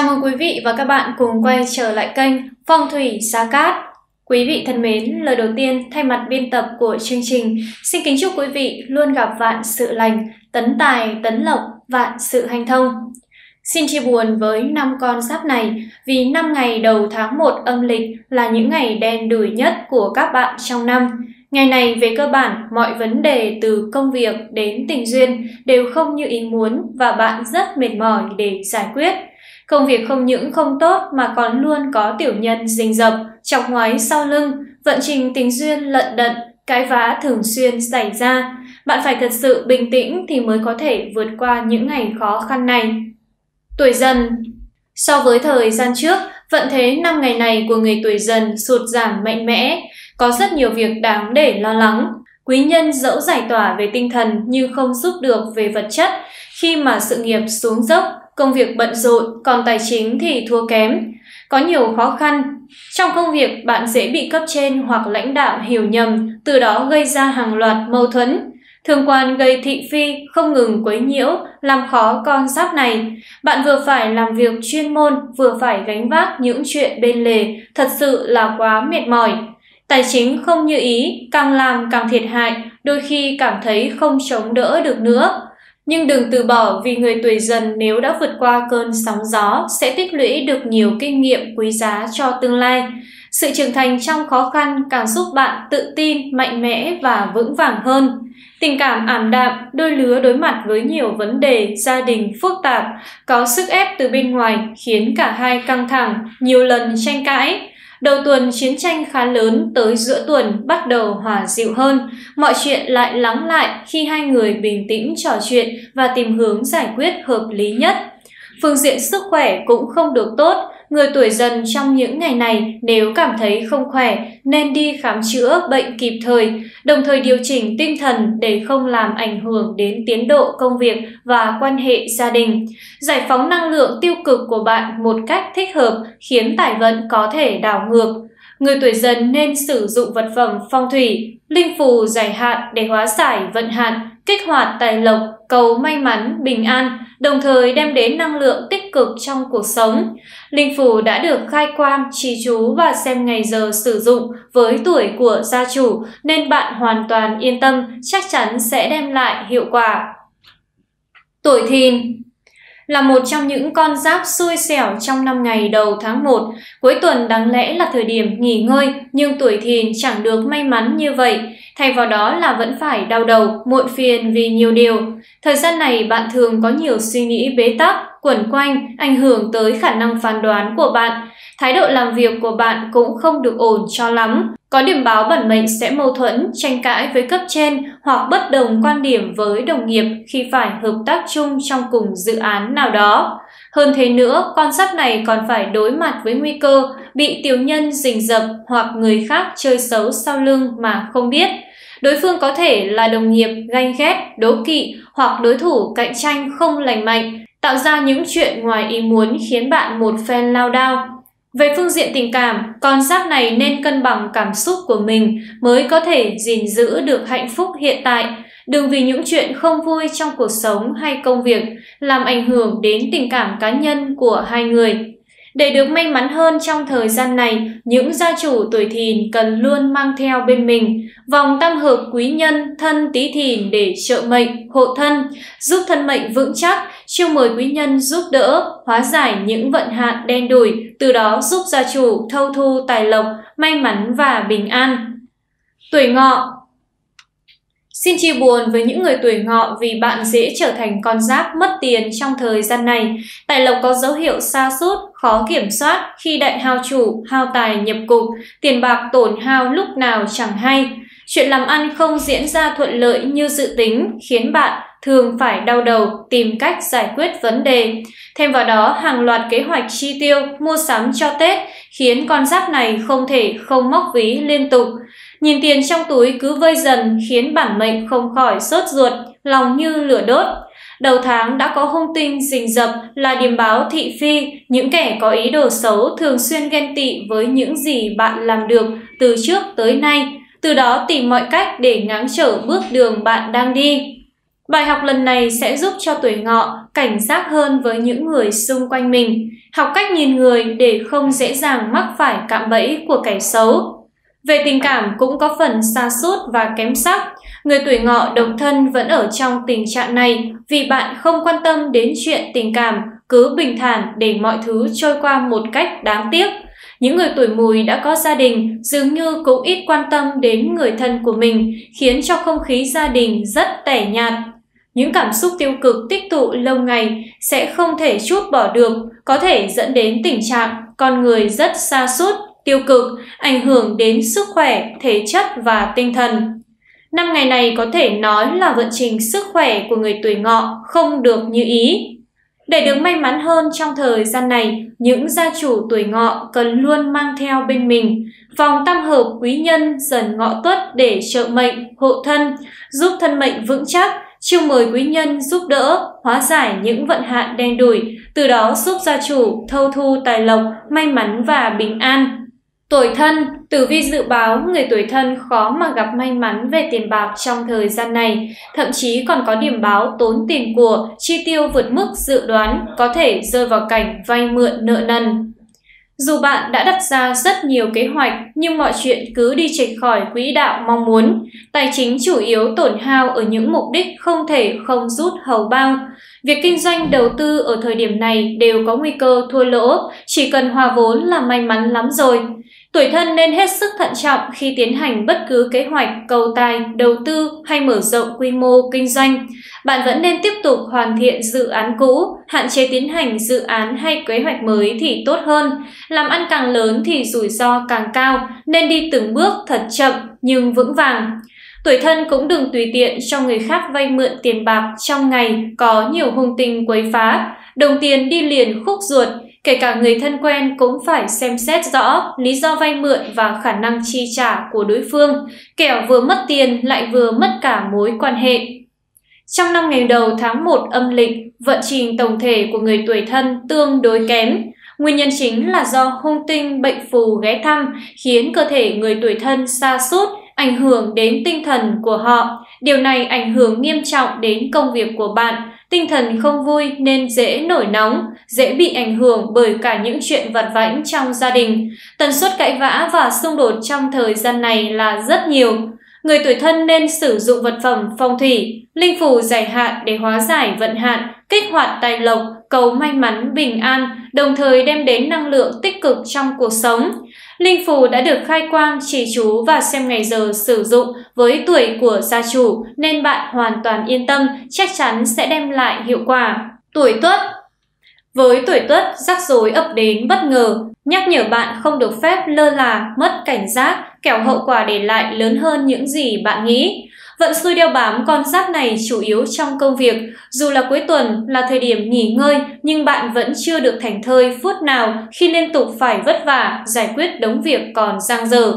Chào mừng quý vị và các bạn cùng quay trở lại kênh Phong Thủy Gia Cát. Quý vị thân mến, lời đầu tiên thay mặt biên tập của chương trình xin kính chúc quý vị luôn gặp vạn sự lành, tấn tài, tấn lộc, vạn sự hanh thông. Xin chia buồn với năm con giáp này vì 5 ngày đầu tháng 1 âm lịch là những ngày đen đủi nhất của các bạn trong năm. Ngày này về cơ bản, mọi vấn đề từ công việc đến tình duyên đều không như ý muốn và bạn rất mệt mỏi để giải quyết. Công việc không những không tốt mà còn luôn có tiểu nhân rình rập, chọc ngoáy sau lưng, vận trình tình duyên lận đận, cãi vã thường xuyên xảy ra. Bạn phải thật sự bình tĩnh thì mới có thể vượt qua những ngày khó khăn này. Tuổi Dần. So với thời gian trước, vận thế 5 ngày này của người tuổi Dần sụt giảm mạnh mẽ, có rất nhiều việc đáng để lo lắng. Quý nhân dẫu giải tỏa về tinh thần nhưng không giúp được về vật chất khi mà sự nghiệp xuống dốc. Công việc bận rộn, còn tài chính thì thua kém. Có nhiều khó khăn. Trong công việc, bạn dễ bị cấp trên hoặc lãnh đạo hiểu nhầm, từ đó gây ra hàng loạt mâu thuẫn. Thương quan gây thị phi, không ngừng quấy nhiễu, làm khó con giáp này. Bạn vừa phải làm việc chuyên môn, vừa phải gánh vác những chuyện bên lề, thật sự là quá mệt mỏi. Tài chính không như ý, càng làm càng thiệt hại, đôi khi cảm thấy không chống đỡ được nữa. Nhưng đừng từ bỏ vì người tuổi Dần nếu đã vượt qua cơn sóng gió sẽ tích lũy được nhiều kinh nghiệm quý giá cho tương lai. Sự trưởng thành trong khó khăn càng giúp bạn tự tin, mạnh mẽ và vững vàng hơn. Tình cảm ảm đạm, đôi lứa đối mặt với nhiều vấn đề, gia đình phức tạp, có sức ép từ bên ngoài khiến cả hai căng thẳng, nhiều lần tranh cãi. Đầu tuần chiến tranh khá lớn, tới giữa tuần bắt đầu hòa dịu hơn. Mọi chuyện lại lắng lại khi hai người bình tĩnh trò chuyện và tìm hướng giải quyết hợp lý nhất. Phương diện sức khỏe cũng không được tốt. Người tuổi Dần trong những ngày này nếu cảm thấy không khỏe nên đi khám chữa bệnh kịp thời, đồng thời điều chỉnh tinh thần để không làm ảnh hưởng đến tiến độ công việc và quan hệ gia đình. Giải phóng năng lượng tiêu cực của bạn một cách thích hợp khiến tài vận có thể đảo ngược. Người tuổi Dần nên sử dụng vật phẩm phong thủy, linh phù giải hạn để hóa giải vận hạn, kích hoạt tài lộc, cầu may mắn, bình an, đồng thời đem đến năng lượng tích cực trong cuộc sống. Linh phù đã được khai quang, trì chú và xem ngày giờ sử dụng với tuổi của gia chủ nên bạn hoàn toàn yên tâm, chắc chắn sẽ đem lại hiệu quả. Tuổi Thìn là một trong những con giáp xui xẻo trong 5 ngày đầu tháng 1. Cuối tuần đáng lẽ là thời điểm nghỉ ngơi, nhưng tuổi Thìn chẳng được may mắn như vậy. Thay vào đó là vẫn phải đau đầu, muộn phiền vì nhiều điều. Thời gian này bạn thường có nhiều suy nghĩ bế tắc, quẩn quanh, ảnh hưởng tới khả năng phán đoán của bạn. Thái độ làm việc của bạn cũng không được ổn cho lắm. Có điểm báo bản mệnh sẽ mâu thuẫn, tranh cãi với cấp trên hoặc bất đồng quan điểm với đồng nghiệp khi phải hợp tác chung trong cùng dự án nào đó. Hơn thế nữa, con giáp này còn phải đối mặt với nguy cơ bị tiểu nhân rình rập hoặc người khác chơi xấu sau lưng mà không biết. Đối phương có thể là đồng nghiệp ganh ghét, đố kỵ hoặc đối thủ cạnh tranh không lành mạnh, tạo ra những chuyện ngoài ý muốn khiến bạn một phen lao đao. Về phương diện tình cảm, con giáp này nên cân bằng cảm xúc của mình mới có thể gìn giữ được hạnh phúc hiện tại. Đừng vì những chuyện không vui trong cuộc sống hay công việc làm ảnh hưởng đến tình cảm cá nhân của hai người. Để được may mắn hơn trong thời gian này, những gia chủ tuổi Thìn cần luôn mang theo bên mình vòng tam hợp quý nhân thân Tý Thìn để trợ mệnh, hộ thân, giúp thân mệnh vững chắc, chiêu mời quý nhân giúp đỡ, hóa giải những vận hạn đen đủi, từ đó giúp gia chủ thâu thu tài lộc, may mắn và bình an. Tuổi Ngọ. Xin chia buồn với những người tuổi Ngọ vì bạn dễ trở thành con giáp mất tiền trong thời gian này. Tài lộc có dấu hiệu sa sút, khó kiểm soát khi đại hao chủ, hao tài nhập cục, tiền bạc tổn hao lúc nào chẳng hay. Chuyện làm ăn không diễn ra thuận lợi như dự tính khiến bạn thường phải đau đầu tìm cách giải quyết vấn đề. Thêm vào đó, hàng loạt kế hoạch chi tiêu, mua sắm cho Tết khiến con giáp này không thể không móc ví liên tục. Nhìn tiền trong túi cứ vơi dần khiến bản mệnh không khỏi sốt ruột, lòng như lửa đốt. Đầu tháng đã có hung tinh rình rập là điểm báo thị phi, những kẻ có ý đồ xấu thường xuyên ghen tị với những gì bạn làm được từ trước tới nay, từ đó tìm mọi cách để ngáng trở bước đường bạn đang đi. Bài học lần này sẽ giúp cho tuổi Ngọ cảnh giác hơn với những người xung quanh mình, học cách nhìn người để không dễ dàng mắc phải cạm bẫy của kẻ xấu. Về tình cảm cũng có phần sa sút và kém sắc. Người tuổi Ngọ độc thân vẫn ở trong tình trạng này vì bạn không quan tâm đến chuyện tình cảm, cứ bình thản để mọi thứ trôi qua một cách đáng tiếc. Những người tuổi Mùi đã có gia đình dường như cũng ít quan tâm đến người thân của mình, khiến cho không khí gia đình rất tẻ nhạt. Những cảm xúc tiêu cực tích tụ lâu ngày sẽ không thể trút bỏ được, có thể dẫn đến tình trạng con người rất sa sút, tiêu cực, ảnh hưởng đến sức khỏe, thể chất và tinh thần. Năm ngày này có thể nói là vận trình sức khỏe của người tuổi Ngọ không được như ý. Để được may mắn hơn trong thời gian này, những gia chủ tuổi Ngọ cần luôn mang theo bên mình vòng tam hợp quý nhân Dần Ngọ Tuất để trợ mệnh, hộ thân, giúp thân mệnh vững chắc, chiêu mời quý nhân giúp đỡ, hóa giải những vận hạn đen đủi, từ đó giúp gia chủ thâu thu tài lộc, may mắn và bình an. Tuổi Thân, tử vi dự báo người tuổi Thân khó mà gặp may mắn về tiền bạc trong thời gian này, thậm chí còn có điểm báo tốn tiền của, chi tiêu vượt mức dự đoán, có thể rơi vào cảnh vay mượn nợ nần. Dù bạn đã đặt ra rất nhiều kế hoạch nhưng mọi chuyện cứ đi chệch khỏi quỹ đạo mong muốn, tài chính chủ yếu tổn hao ở những mục đích không thể không rút hầu bao. Việc kinh doanh đầu tư ở thời điểm này đều có nguy cơ thua lỗ, chỉ cần hòa vốn là may mắn lắm rồi. Tuổi Thân nên hết sức thận trọng khi tiến hành bất cứ kế hoạch cầu tài, đầu tư hay mở rộng quy mô kinh doanh. Bạn vẫn nên tiếp tục hoàn thiện dự án cũ, hạn chế tiến hành dự án hay kế hoạch mới thì tốt hơn. Làm ăn càng lớn thì rủi ro càng cao, nên đi từng bước thật chậm nhưng vững vàng. Tuổi Thân cũng đừng tùy tiện cho người khác vay mượn tiền bạc trong ngày có nhiều hung tinh quấy phá, đồng tiền đi liền khúc ruột. Kể cả người thân quen cũng phải xem xét rõ lý do vay mượn và khả năng chi trả của đối phương, kẻo vừa mất tiền lại vừa mất cả mối quan hệ. Trong 5 ngày đầu tháng 1 âm lịch, vận trình tổng thể của người tuổi Thân tương đối kém. Nguyên nhân chính là do hung tinh bệnh phù ghé thăm khiến cơ thể người tuổi Thân sa sút, ảnh hưởng đến tinh thần của họ. Điều này ảnh hưởng nghiêm trọng đến công việc của bạn. Tinh thần không vui nên dễ nổi nóng, dễ bị ảnh hưởng bởi cả những chuyện vặt vãnh trong gia đình. Tần suất cãi vã và xung đột trong thời gian này là rất nhiều. Người tuổi Thân nên sử dụng vật phẩm phong thủy, linh phù giải hạn để hóa giải vận hạn, kích hoạt tài lộc, cầu may mắn bình an, đồng thời đem đến năng lượng tích cực trong cuộc sống. Linh phù đã được khai quang, chỉ chú và xem ngày giờ sử dụng với tuổi của gia chủ nên bạn hoàn toàn yên tâm, chắc chắn sẽ đem lại hiệu quả. Tuổi Tuất. Với tuổi Tuất, rắc rối ập đến bất ngờ, nhắc nhở bạn không được phép lơ là, mất cảnh giác, kẻo hậu quả để lại lớn hơn những gì bạn nghĩ. Vận xui đeo bám con giáp này chủ yếu trong công việc, dù là cuối tuần là thời điểm nghỉ ngơi nhưng bạn vẫn chưa được thảnh thơi phút nào khi liên tục phải vất vả giải quyết đống việc còn dang dở.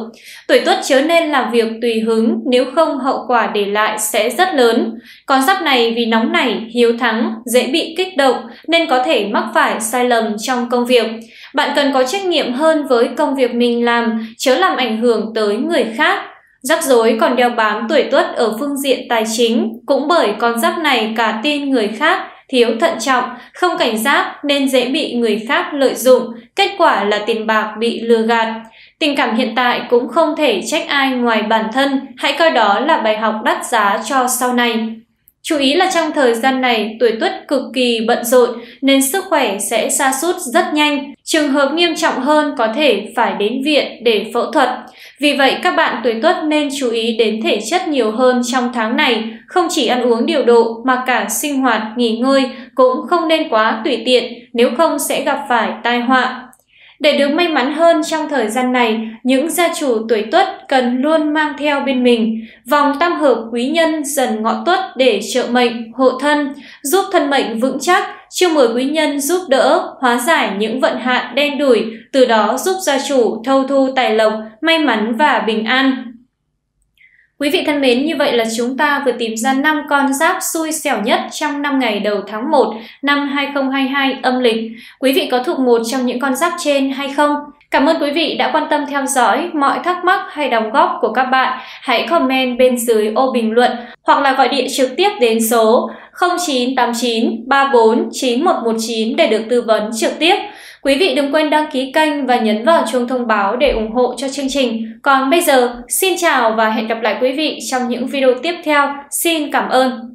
Tuổi Tuất chớ nên làm việc tùy hứng, nếu không hậu quả để lại sẽ rất lớn. Con giáp này vì nóng nảy, hiếu thắng, dễ bị kích động nên có thể mắc phải sai lầm trong công việc. Bạn cần có trách nhiệm hơn với công việc mình làm, chớ làm ảnh hưởng tới người khác. Rắc rối còn đeo bám tuổi Tuất ở phương diện tài chính, cũng bởi con giáp này cả tin người khác, thiếu thận trọng, không cảnh giác nên dễ bị người khác lợi dụng, kết quả là tiền bạc bị lừa gạt. Tình cảm hiện tại cũng không thể trách ai ngoài bản thân, hãy coi đó là bài học đắt giá cho sau này. Chú ý là trong thời gian này, tuổi Tuất cực kỳ bận rộn nên sức khỏe sẽ sa sút rất nhanh. Trường hợp nghiêm trọng hơn có thể phải đến viện để phẫu thuật. Vì vậy, các bạn tuổi Tuất nên chú ý đến thể chất nhiều hơn trong tháng này. Không chỉ ăn uống điều độ mà cả sinh hoạt, nghỉ ngơi cũng không nên quá tùy tiện, nếu không sẽ gặp phải tai họa. Để được may mắn hơn trong thời gian này, những gia chủ tuổi Tuất cần luôn mang theo bên mình vòng tam hợp quý nhân Dần Ngọ Tuất để trợ mệnh, hộ thân, giúp thân mệnh vững chắc, chiêu mời quý nhân giúp đỡ, hóa giải những vận hạn đen đủi, từ đó giúp gia chủ thâu thu tài lộc, may mắn và bình an. Quý vị thân mến, như vậy là chúng ta vừa tìm ra 5 con giáp xui xẻo nhất trong 5 ngày đầu tháng 1 năm 2022 âm lịch. Quý vị có thuộc một trong những con giáp trên hay không? Cảm ơn quý vị đã quan tâm theo dõi. Mọi thắc mắc hay đóng góp của các bạn hãy comment bên dưới ô bình luận hoặc là gọi điện trực tiếp đến số 0989 34 9119 để được tư vấn trực tiếp. Quý vị đừng quên đăng ký kênh và nhấn vào chuông thông báo để ủng hộ cho chương trình. Còn bây giờ, xin chào và hẹn gặp lại quý vị trong những video tiếp theo. Xin cảm ơn.